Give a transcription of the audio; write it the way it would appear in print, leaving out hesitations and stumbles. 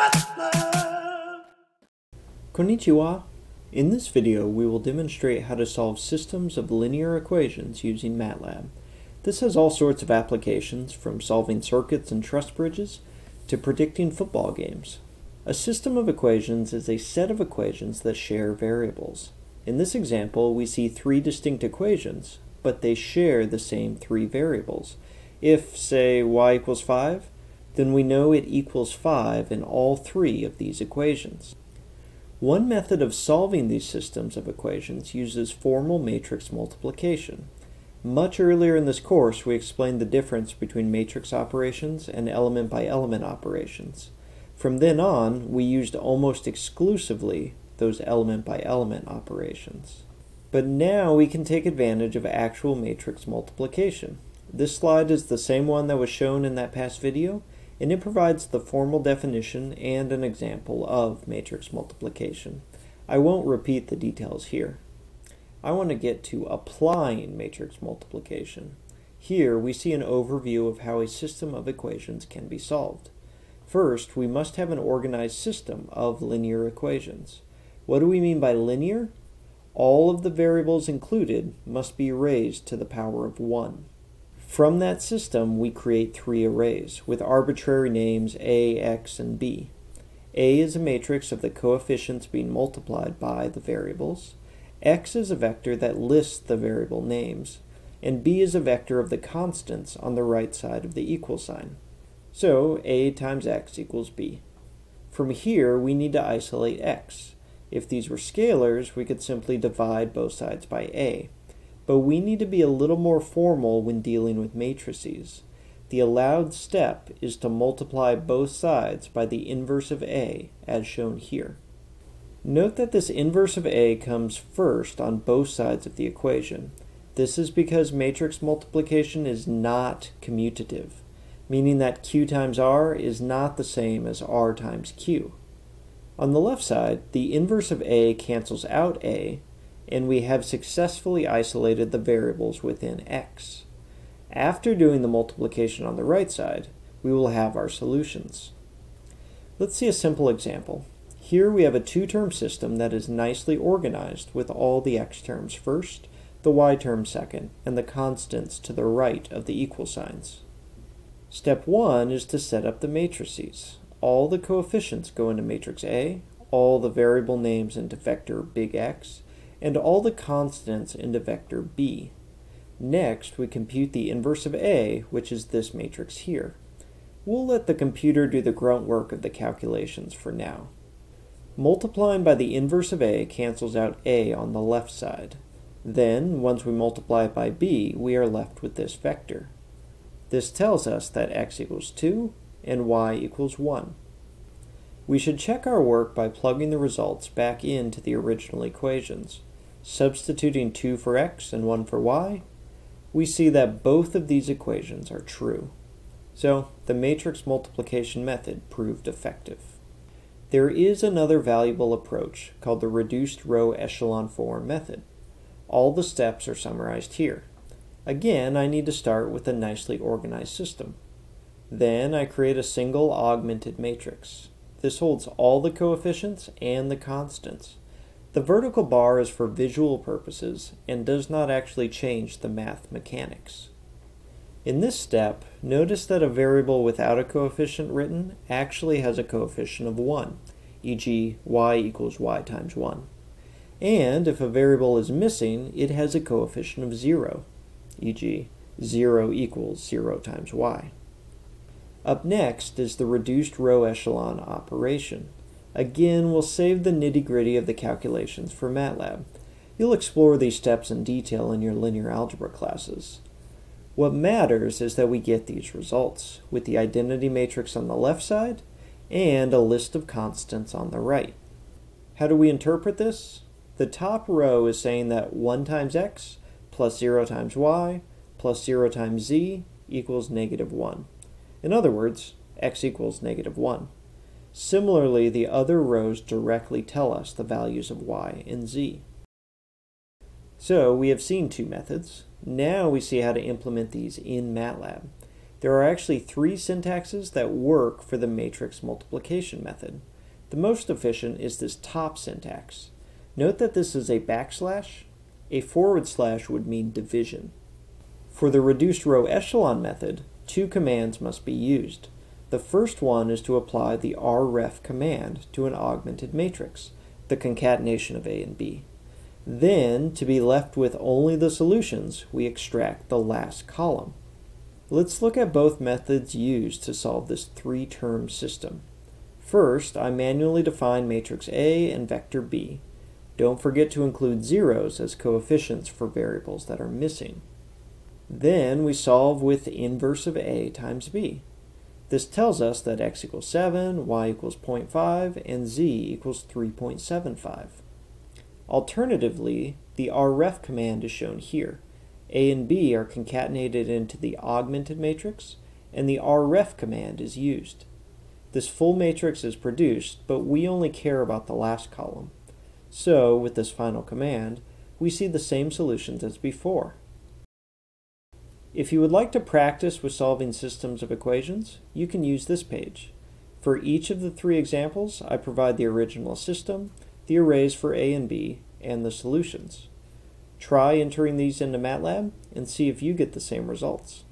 MATLAB! Konnichiwa! In this video we will demonstrate how to solve systems of linear equations using MATLAB. This has all sorts of applications, from solving circuits and truss bridges to predicting football games. A system of equations is a set of equations that share variables. In this example we see three distinct equations, but they share the same three variables. If, say, y equals 5, then we know it equals 5 in all three of these equations. One method of solving these systems of equations uses formal matrix multiplication. Much earlier in this course, we explained the difference between matrix operations and element-by-element operations. From then on, we used almost exclusively those element-by-element operations. But now we can take advantage of actual matrix multiplication. This slide is the same one that was shown in that past video, and it provides the formal definition and an example of matrix multiplication. I won't repeat the details here. I want to get to applying matrix multiplication. Here we see an overview of how a system of equations can be solved. First, we must have an organized system of linear equations. What do we mean by linear? All of the variables included must be raised to the power of 1. From that system, we create three arrays with arbitrary names A, X, and B. A is a matrix of the coefficients being multiplied by the variables. X is a vector that lists the variable names. And B is a vector of the constants on the right side of the equal sign. So A times X equals B. From here, we need to isolate X. If these were scalars, we could simply divide both sides by A. But we need to be a little more formal when dealing with matrices. The allowed step is to multiply both sides by the inverse of A, as shown here. Note that this inverse of A comes first on both sides of the equation. This is because matrix multiplication is not commutative, meaning that Q times R is not the same as R times Q. On the left side, the inverse of A cancels out A, and we have successfully isolated the variables within X. After doing the multiplication on the right side, we will have our solutions. Let's see a simple example. Here we have a two-term system that is nicely organized with all the X terms first, the Y term second, and the constants to the right of the equal signs. Step 1 is to set up the matrices. All the coefficients go into matrix A, all the variable names into vector big X, and all the constants into vector B. Next, we compute the inverse of A, which is this matrix here. We'll let the computer do the grunt work of the calculations for now. Multiplying by the inverse of A cancels out A on the left side. Then, once we multiply it by B, we are left with this vector. This tells us that X equals 2 and Y equals 1. We should check our work by plugging the results back into the original equations. Substituting 2 for X and 1 for Y, we see that both of these equations are true. So the matrix multiplication method proved effective. There is another valuable approach called the reduced row echelon form method. All the steps are summarized here. Again, I need to start with a nicely organized system. Then I create a single augmented matrix. This holds all the coefficients and the constants. The vertical bar is for visual purposes and does not actually change the math mechanics. In this step, notice that a variable without a coefficient written actually has a coefficient of 1, e.g. y equals y times 1. And if a variable is missing, it has a coefficient of 0, e.g. 0 equals 0 times y. Up next is the reduced row echelon operation. Again, we'll save the nitty-gritty of the calculations for MATLAB. You'll explore these steps in detail in your linear algebra classes. What matters is that we get these results, with the identity matrix on the left side and a list of constants on the right. How do we interpret this? The top row is saying that 1 times x plus 0 times y plus 0 times z equals negative 1. In other words, x equals negative 1. Similarly, the other rows directly tell us the values of y and z. So we have seen two methods. Now we see how to implement these in MATLAB. There are actually three syntaxes that work for the matrix multiplication method. The most efficient is this top syntax. Note that this is a backslash. A forward slash would mean division. For the reduced row echelon method, two commands must be used. The first one is to apply the rref command to an augmented matrix, the concatenation of A and B. Then, to be left with only the solutions, we extract the last column. Let's look at both methods used to solve this three-term system. First, I manually define matrix A and vector B. Don't forget to include zeros as coefficients for variables that are missing. Then we solve with the inverse of A times B. This tells us that x equals 7, y equals 0.5, and z equals 3.75. Alternatively, the rref command is shown here. A and B are concatenated into the augmented matrix, and the rref command is used. This full matrix is produced, but we only care about the last column. So, with this final command, we see the same solutions as before. If you would like to practice with solving systems of equations, you can use this page. For each of the three examples, I provide the original system, the arrays for A and B, and the solutions. Try entering these into MATLAB and see if you get the same results.